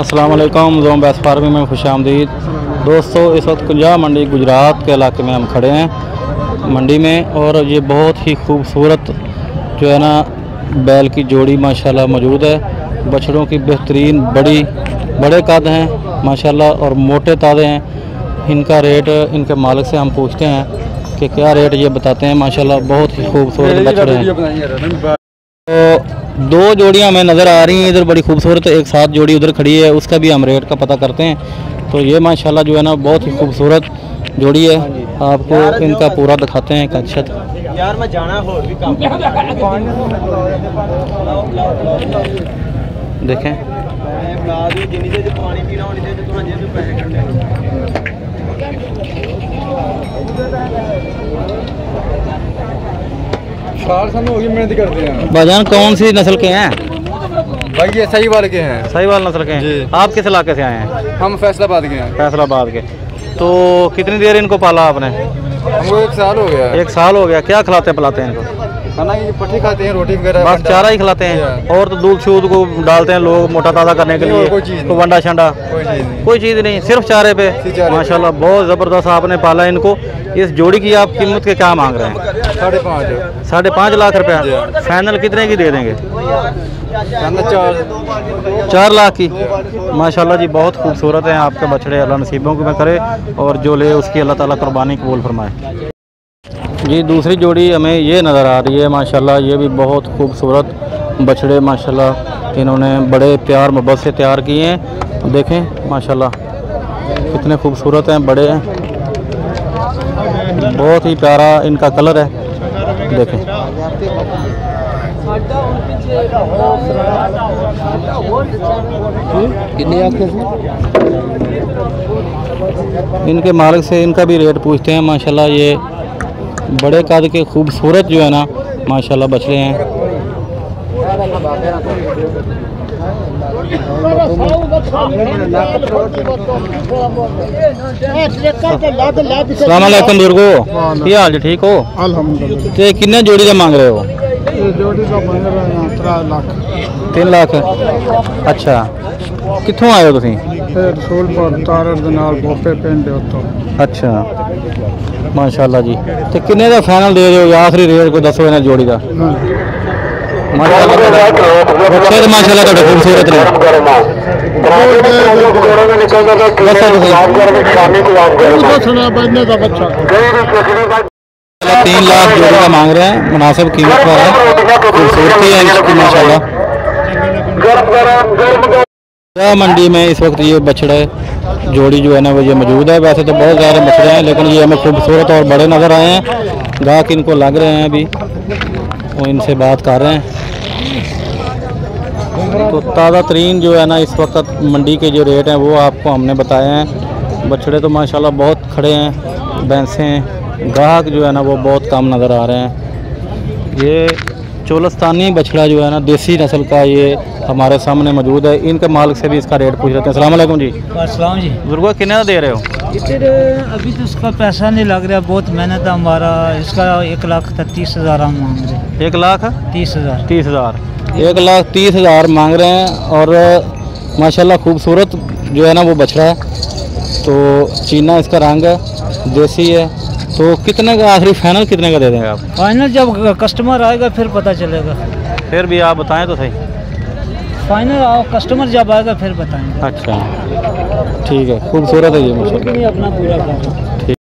अस्सलाम वालेकुम, जोम बेस्ट फार्मिंग में खुश आमदीद दोस्तों। इस वक्त कुंजा मंडी गुजरात के इलाके में हम खड़े हैं मंडी में, और ये बहुत ही खूबसूरत जो है ना बैल की जोड़ी माशाल्लाह मौजूद है। बछड़ों की बेहतरीन बड़े कद हैं माशाल्लाह और मोटे ताज़े हैं। इनका रेट इनके मालिक से हम पूछते हैं कि क्या रेट ये बताते हैं। माशाल्लाह बहुत ही खूबसूरत बछड़े हैं। तो दो जोड़ियाँ हमें नज़र आ रही हैं इधर बड़ी खूबसूरत, एक साथ जोड़ी उधर खड़ी है, उसका भी हम रेट का पता करते हैं। तो ये माशाल्लाह जो है ना बहुत ही खूबसूरत जोड़ी है, आपको इनका पूरा दिखाते हैं। अच्छा यार मैं जाना हो देखें, भाईजान कौन सी नस्ल के हैं? भाई ये सहीवाल के हैं। सहीवाल नस्ल के हैं। आप किस इलाके से आए हैं? हम फैसलाबाद के हैं। फैसलाबाद के। तो कितनी देर इनको पाला आपने? हमको 1 साल हो गया। 1 साल हो गया। क्या खिलाते पिलाते हैं इनको? खाना ये पट्टी खाते हैं, रोटी वगैरह बस, चारा ही खिलाते हैं। और तो दूध शूध को डालते हैं लोग मोटा ताज़ा करने के लिए, तो वंडा शंडा कोई चीज़ नहीं, सिर्फ चारे पे। माशाल्लाह बहुत ज़बरदस्त आपने पाला इनको। इस जोड़ी की आप कीमत के क्या मांग रहे हैं? 5.5 लाख रुपया। फाइनल कितने की दे देंगे? 4 लाख की। माशाल्लाह जी बहुत खूबसूरत हैं आपके बछड़े, अल्लाह नसीबों में करे और जो ले उसकी अल्लाह ताला कुर्बानी कबूल फरमाए। जी दूसरी जोड़ी हमें ये नज़र आ रही है माशाल्लाह, ये भी बहुत खूबसूरत बछड़े माशाल्लाह, इन्होंने बड़े प्यार मोहब्बत से तैयार किए हैं। देखें माशाल्लाह कितने खूबसूरत हैं, बड़े हैं, बहुत ही प्यारा इनका कलर है। देखें इनके मालिक से इनका भी रेट पूछते हैं। माशाल्लाह ये बड़े कद के खूबसूरत जो है ना माशाल्लाह बछड़े हैं। अस्सलाम वालेकुम बुजुर्गो, क्या हाल जी? ठीक हो? अल्हम्दुलिल्लाह। कितने जोड़ी का मांग रहे हो? जोड़ी का मांग रहे हैं 3 लाख। 3 लाख। अच्छा कितों आए हो तुम? अच्छा माशाल्लाह जी। तो किन्ने का फाइनल दे रहे हो या आखिरी रेट को दसो इन्हें जोड़ी का? माशाल्लाह खूबसूरत है। 3 लाख जोड़ी का मांग रहे हैं, मुनासिब कीमत पर है, खूबसूरती है इसकी माशाल्लाह। मंडी में इस वक्त ये बछड़े जोड़ी जो है ना वो ये मौजूद है। वैसे तो बहुत सारे बछड़े हैं लेकिन ये हमें खूबसूरत और बड़े नज़र आए हैं, ग्राहक इनको लग रहे हैं अभी और इनसे बात कर रहे हैं। तो ताज़ा तरीन जो है ना इस वक्त मंडी के जो रेट हैं वो आपको हमने बताए हैं। बछड़े तो माशाल्लाह बहुत खड़े हैं, भैंसें हैं, ग्राहक जो है ना वो बहुत कम नज़र आ रहे हैं। ये चोलस्तानी बछड़ा जो है ना देसी नस्ल का ये हमारे सामने मौजूद है, इनके मालिक से भी इसका रेट पूछ लेते हैं। अस्सलाम वालेकुम जी। अस्सलाम जी। बुजुर्गो कितना दे रहे हो? इधर अभी तो उसका पैसा नहीं लग रहा, बहुत मेहनत है हमारा, इसका 1,33,000 हम मांग रहे हैं। 1,30,000। 30,000। 1,30,000 मांग रहे हैं। और माशाल्लाह खूबसूरत जो है ना वो बछड़ा है, तो चीना इसका रंग है, देसी है। तो कितने का आखिरी फाइनल कितने का दे देंगे आप? फाइनल जब कस्टमर आएगा फिर पता चलेगा। फिर भी आप बताएं तो सही। फाइनल कस्टमर जब आएगा फिर बताएंगे। अच्छा ठीक है, खूबसूरत है ये माशाल्लाह। अपना पूरा ठीक।